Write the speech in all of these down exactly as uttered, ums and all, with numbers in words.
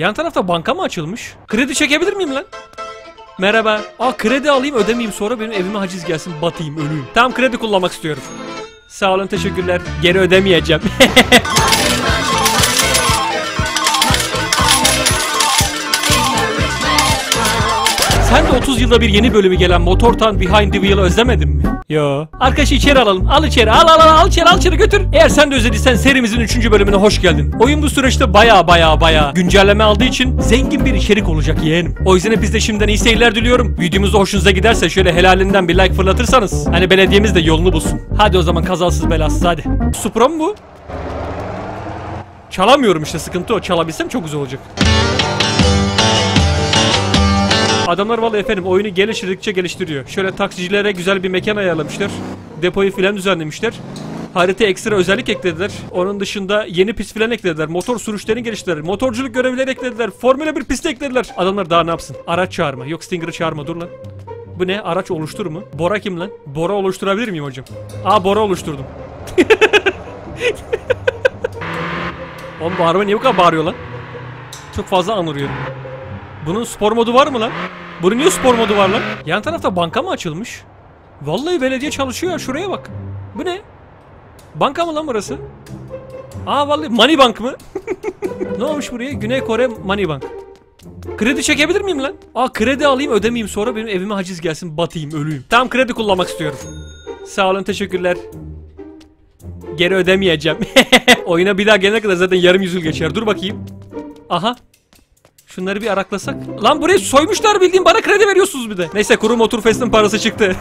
Yan tarafta banka mı açılmış? Kredi çekebilir miyim lan? Merhaba. Aa, kredi alayım, ödemeyeyim, sonra benim evime haciz gelsin, batayım, ölüyüm. Tam kredi kullanmak istiyorum. Sağ olun, teşekkürler. Geri ödemeyeceğim. Sen de otuz yılda bir yeni bölümü gelen Motor Town Behind the Wheel'ı özlemedin mi? Yo. Arkadaşı içeri alalım. Al içeri. Al al al al içeri al içeri götür. Eğer sen de özlediysen serimizin üçüncü bölümüne hoş geldin. Oyun bu süreçte baya baya baya güncelleme aldığı için zengin bir içerik olacak yeğenim. O yüzden hepinize şimdiden iyi seyirler diliyorum. Videomuz da hoşunuza giderse şöyle helalinden bir like fırlatırsanız hani belediyemiz de yolunu bulsun. Hadi o zaman, kazasız belasız hadi. Supra mı bu? Çalamıyorum işte, sıkıntı o. Çalabilsem çok güzel olacak. Adamlar vallahi efendim oyunu geliştirdikçe geliştiriyor. Şöyle taksicilere güzel bir mekan ayarlamışlar. Depoyu filan düzenlemişler. Haritaya ekstra özellik eklediler. Onun dışında yeni pist filan eklediler. Motor sürüşlerini geliştirdiler. Motorculuk görevleri eklediler. Formula bir pisti eklediler. Adamlar daha ne yapsın? Araç çağırma. Yok, Stinger'ı çağırma, dur lan. Bu ne? Araç oluştur mu? Bora kim lan? Bora oluşturabilir miyim hocam? Aa, Bora oluşturdum. Oğlum bu araba niye bu kadar bağırıyor lan? Çok fazla anırıyorum. Bunun spor modu var mı lan? Bunun niye spor modu var lan? Yan tarafta banka mı açılmış? Vallahi belediye çalışıyor ya, şuraya bak. Bu ne? Banka mı lan burası? Aa vallahi Money Bank mı? Ne olmuş buraya? Güney Kore Money Bank. Kredi çekebilir miyim lan? Aa, kredi alayım, ödemeyeyim, sonra benim evime haciz gelsin, batayım, ölüyüm. Tam kredi kullanmak istiyorum. Sağ olun, teşekkürler. Geri ödemeyeceğim. Oyuna bir daha gelene kadar zaten yarım yüzyıl geçer. Dur bakayım. Aha. Şunları bir araklasak. Lan burayı soymuşlar bildiğin, bana kredi veriyorsunuz bir de. Neyse, kuru motor festin parası çıktı.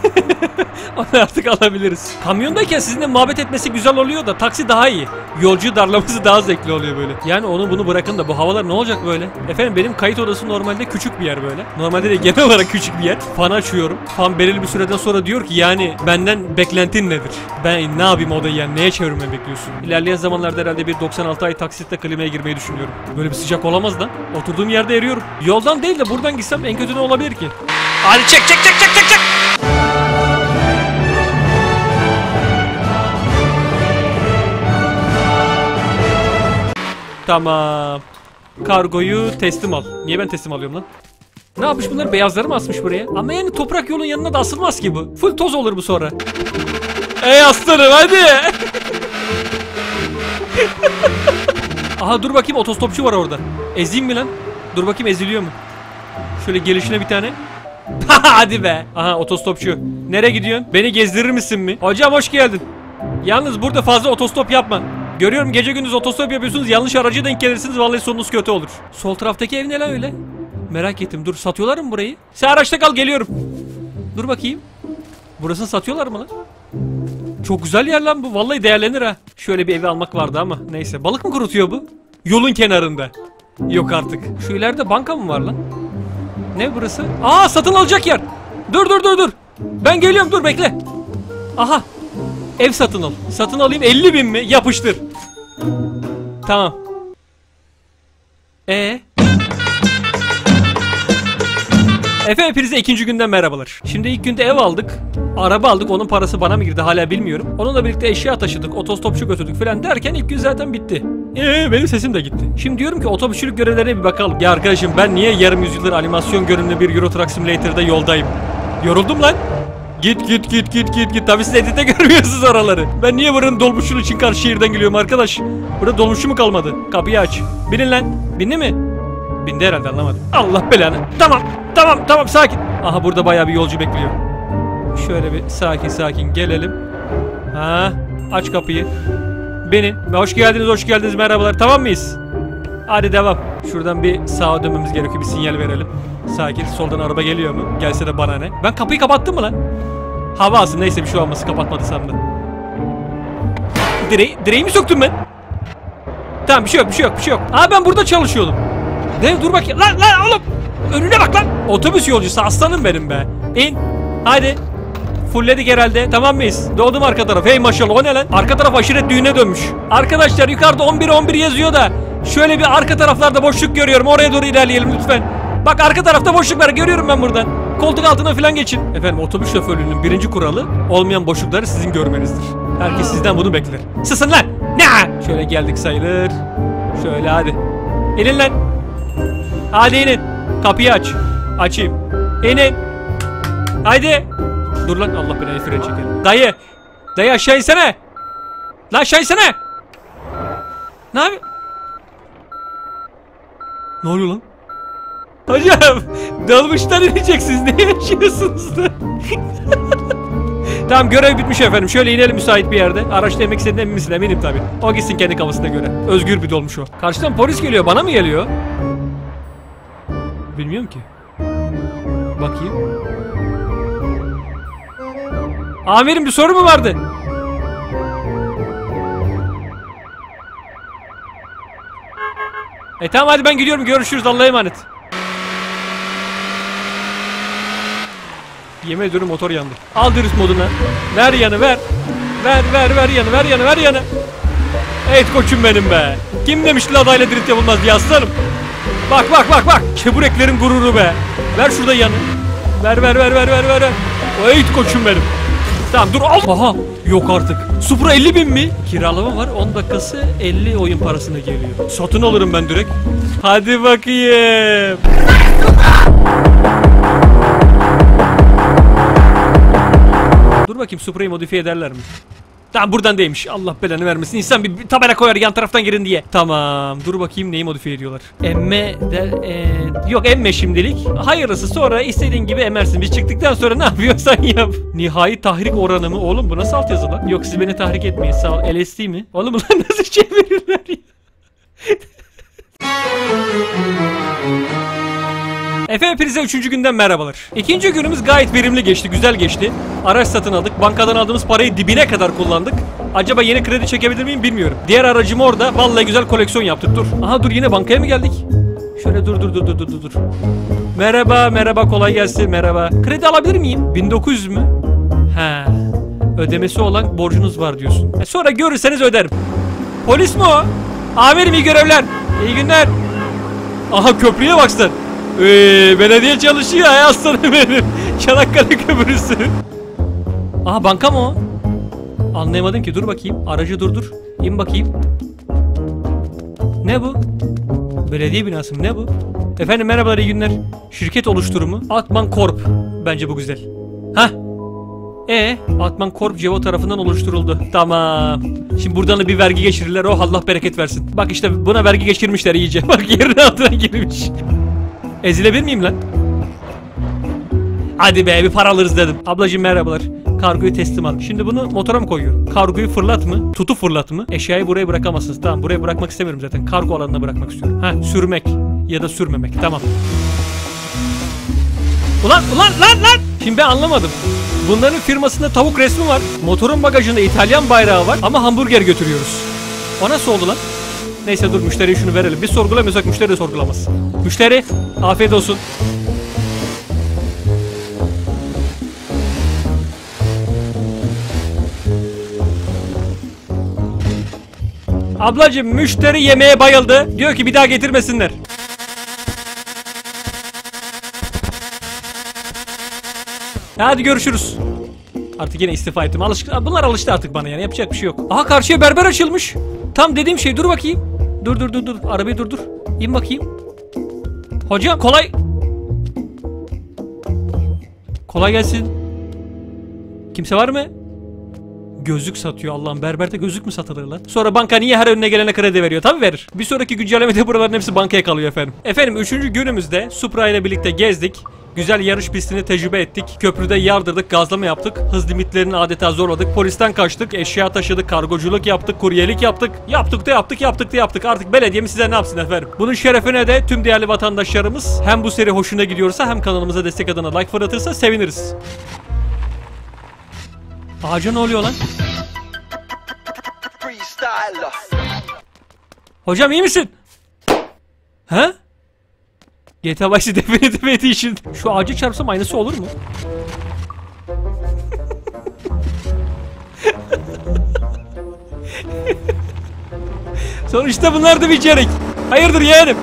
Onu artık alabiliriz. Kamyondayken sizinle muhabbet etmesi güzel oluyor da taksi daha iyi. Yolcuyu darlaması daha zevkli oluyor böyle. Yani onu bunu bırakın da bu havalar ne olacak böyle? Efendim benim kayıt odası normalde küçük bir yer böyle. Normalde de genel olarak küçük bir yer. Fan açıyorum. Fan belirli bir süreden sonra diyor ki yani benden beklentin nedir? Ben ne yapayım odayı yani, neye çevirmemi bekliyorsun? İlerleyen zamanlarda herhalde bir doksan altı ay taksitle klimaya girmeyi düşünüyorum. Böyle bir sıcak olamaz da. Oturduğum yer yerde eriyorum. Yoldan değil de buradan gitsem en kötü ne olabilir ki? Hadi çek çek çek çek çek çek. Tamam. Kargoyu teslim al. Niye ben teslim alıyorum lan? Ne yapmış bunlar? Beyazları mı asmış buraya? Ama yani toprak yolun yanına da asılmaz ki bu. Full toz olur bu sonra. Ey aslanım hadi. Aha dur bakayım, otostopçu var orada. Ezeyim mi lan? Dur bakayım eziliyor mu? Şöyle gelişine bir tane. Hadi be. Aha otostopçu. Nereye gidiyorsun? Beni gezdirir misin mi? Hocam hoş geldin. Yalnız burada fazla otostop yapma. Görüyorum gece gündüz otostop yapıyorsunuz. Yanlış aracı denk gelirsiniz. Vallahi sonunuz kötü olur. Sol taraftaki ev ne lan öyle? Merak ettim. Dur, satıyorlar mı burayı? Sen araçta kal, geliyorum. Dur bakayım. Burasını satıyorlar mı lan? Çok güzel yer lan bu. Vallahi değerlenir ha. Şöyle bir evi almak vardı ama. Neyse. Balık mı kurutuyor bu? Yolun kenarında. Yok artık. Şu ileride banka mı var lan? Ne burası? Aa, satın alacak yer. Dur dur dur dur. Ben geliyorum, dur bekle. Aha. Ev satın al. Satın alayım, elli bin mi? Yapıştır. Tamam. Ee? Efendim hepinize ikinci günden merhabalar. Şimdi ilk günde ev aldık. Araba aldık, onun parası bana mı girdi hala bilmiyorum. Onunla birlikte eşya taşıdık, otostopçu götürdük falan derken ilk gün zaten bitti. Eee benim sesim de gitti. Şimdi diyorum ki otobüsçülük görevlerine bir bakalım. Ya arkadaşım ben niye yarım yüzyıldır animasyon görünümlü bir Euro Truck Simulator'da yoldayım? Yoruldum lan. Git git git git git git. Tabii siz editte görmüyorsunuz oraları. Ben niye buranın dolmuşunu için Karşıyer'den geliyorum arkadaş? Burada dolmuşu mu kalmadı? Kapıyı aç. Binin lan. Bindi mi? Bindi herhalde, anlamadım. Allah belanı. Tamam tamam tamam sakin. Aha burada bayağı bir yolcu bekliyor. Şöyle bir sakin sakin gelelim. Ha, aç kapıyı. Beni. Hoş geldiniz, hoş geldiniz, merhabalar. Tamam mıyız? Hadi devam. Şuradan bir sağa dönmemiz gerekiyor. Bir sinyal verelim. Sakin. Soldan araba geliyor mu? Gelse de bana ne? Ben kapıyı kapattım mı lan? Havası neyse, bir şey olması, kapatmadı sandım. Direği, direği mi söktüm ben? Tamam, bir şey yok, bir şey yok, bir şey yok. Aa ben burada çalışıyordum. Dev dur bakayım. Lan lan oğlum. Önüne bak lan. Otobüs yolcusu aslanım benim be. İn. Hadi. Fulledik herhalde. Tamam mıyız? Doğdum arka taraf. Hey maşallah, o ne lan? Arka taraf aşiret düğüne dönmüş. Arkadaşlar yukarıda on bir on bir yazıyor da şöyle bir arka taraflarda boşluk görüyorum. Oraya doğru ilerleyelim lütfen. Bak arka tarafta boşluk var. Görüyorum ben buradan. Koltuk altına falan geçin. Efendim otobüs şoförlüğünün birinci kuralı olmayan boşlukları sizin görmenizdir. Herkes sizden bunu bekler. Sısın lan! Ne? Şöyle geldik sayılır. Şöyle hadi. Elin lan. Hadi inin. Kapıyı aç. Açayım. İnin. Haydi. Dur lan, Allah belanı fren çekelim. Dayı. Dayı aşağı insene. Lan aşağı insene. Ne abi? Ne oluyor lan? Hocam dalmıştan ineceksiniz. Ne yaşıyorsunuz lan? Tamam, görev bitmiş efendim. Şöyle inelim müsait bir yerde. Araçta yemek istediğinden emin misin? Eminim tabii. O gitsin kendi kafasına göre. Özgür bir dolmuş o. Karşıdan polis geliyor. Bana mı geliyor? Bilmiyorum ki. Bakayım. Amirim bir soru mu vardı? E tamam, hadi ben gidiyorum. Görüşürüz. Allah'a emanet. Yemin ediyorum motor yandı. Al dürüst moduna. Ver yanı ver. Ver ver ver yanı ver yanı ver yanı. Evet koçum benim be. Kim demişti adayla drift yapılmaz diye aslanım. Bak bak bak bak. Çebureklerin gururu be. Ver şurada yanı. Ver ver ver ver ver ver. Evet koçum benim. Tamam dur al. Aha yok artık. Supra elli bin mi? Kiralama var, on dakikası elli oyun parasına geliyor. Satın alırım ben direkt. Hadi bakayım. Dur bakayım Supra'yı modifiye ederler mi? Tamam buradan değilmiş. Allah belanı vermesin. İnsan bir tabela koyar yan taraftan girin diye. Tamam. Dur bakayım neyi modifiye ediyorlar. Emme de e, yok emme şimdilik. Hayırlısı sonra istediğin gibi emersin. Biz çıktıktan sonra ne yapıyorsan yap. Nihai tahrik oranı mı? Oğlum bu nasıl alt yazı lan? Yok siz beni tahrik etmeyin. Sağ ol. L S D mi? Oğlum bunlar nasıl çevirirler ya? Efendim hepinize üçüncü günden merhabalar. İkinci günümüz gayet verimli geçti, güzel geçti. Araç satın aldık, bankadan aldığımız parayı dibine kadar kullandık. Acaba yeni kredi çekebilir miyim bilmiyorum. Diğer aracım orada, vallahi güzel koleksiyon yaptık dur. Aha dur yine bankaya mı geldik? Şöyle dur dur dur dur dur dur. Merhaba merhaba kolay gelsin merhaba. Kredi alabilir miyim? bin dokuz yüz mü? He. Ödemesi olan borcunuz var diyorsun. E sonra görürseniz öderim. Polis mi o? Amirim iyi görevler. İyi günler. Aha köprüye baksın. Eee belediye çalışıyor ya aslanım benim. Çanakkale Köprüsü. Aha banka mı o? Anlayamadım ki, dur bakayım. Aracı durdur. İn bakayım. Ne bu? Belediye binası mı? Ne bu? Efendim merhabalar iyi günler. Şirket oluşturumu Atman Corp. Bence bu güzel. Hah. Ee Atman Corp Cevo tarafından oluşturuldu. Tamam. Şimdi buradan da bir vergi geçirirler. Oh Allah bereket versin. Bak işte buna vergi geçirmişler iyice. Bak yerin altına girmiş. Ezilebilir miyim lan? Hadi be bir para alırız dedim. Ablacığım merhabalar. Kargoyu teslim al. Şimdi bunu motora mı koyuyorum? Kargoyu fırlat mı? Tutu fırlat mı? Eşyayı buraya bırakamazsınız. Tamam buraya bırakmak istemiyorum zaten. Kargo alanına bırakmak istiyorum. Ha sürmek ya da sürmemek. Tamam. Ulan ulan lan lan. Şimdi ben anlamadım. Bunların firmasında tavuk resmi var. Motorun bagajında İtalyan bayrağı var. Ama hamburger götürüyoruz. O nasıl oldu lan? Neyse dur müşteriye şunu verelim. Biz sorgulamıyorsak müşteri de sorgulamaz. Müşteri afiyet olsun. Ablacığım müşteri yemeğe bayıldı. Diyor ki bir daha getirmesinler. Hadi görüşürüz. Artık yine istifa ettim. Alışkı... Bunlar alıştı artık bana yani. Yapacak bir şey yok. Aha karşıya berber açılmış. Tam dediğim şey. Dur bakayım. Dur dur dur dur. Arabayı dur dur. İn bakayım. Hocam kolay. Kolay gelsin. Kimse var mı? Gözlük satıyor Allah'ım. Berberde gözlük mü satılır lan? Sonra banka niye her önüne gelene kredi veriyor? Tabii verir. Bir sonraki güncellemede buraların hepsi bankaya kalıyor efendim. Efendim üçüncü günümüzde Supra ile birlikte gezdik. Güzel yarış pistini tecrübe ettik. Köprüde yardırdık, gazlama yaptık. Hız limitlerini adeta zorladık. Polisten kaçtık, eşya taşıdık, kargoculuk yaptık, kuryelik yaptık. Yaptık da yaptık, yaptık da yaptık. Artık belediye mi size ne yapsın efendim? Bunun şerefine de tüm değerli vatandaşlarımız hem bu seri hoşuna gidiyorsa hem kanalımıza destek adına like fırlatırsa seviniriz. Ağaca ne oluyor lan? Hocam iyi misin? He? G T A Vice Definitive Edition. Şu ağacı çarpsam aynası olur mu? Sonuçta bunlar da bir içerik. Hayırdır yeğenim?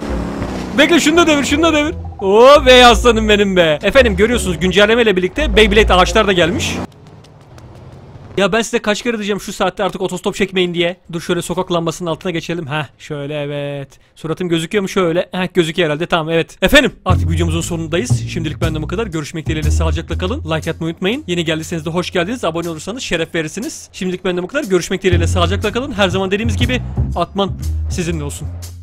Bekle şunu da devir, şunu da devir. Oo bey aslanım benim be. Efendim görüyorsunuz güncelleme ile birlikte Beyblade ağaçlar da gelmiş. Ya ben size kaç kere diyeceğim şu saatte artık otostop çekmeyin diye. Dur şöyle sokak lambasının altına geçelim. Heh şöyle, evet. Suratım gözüküyor mu şöyle? Heh gözüküyor herhalde, tamam, evet. Efendim artık videomuzun sonundayız. Şimdilik benden bu kadar. Görüşmek dileğiyle, sağlıcakla kalın. Like atmayı unutmayın. Yeni geldiyseniz de hoş geldiniz. Abone olursanız şeref verirsiniz. Şimdilik benden bu kadar. Görüşmek dileğiyle, sağlıcakla kalın. Her zaman dediğimiz gibi Atman sizinle olsun.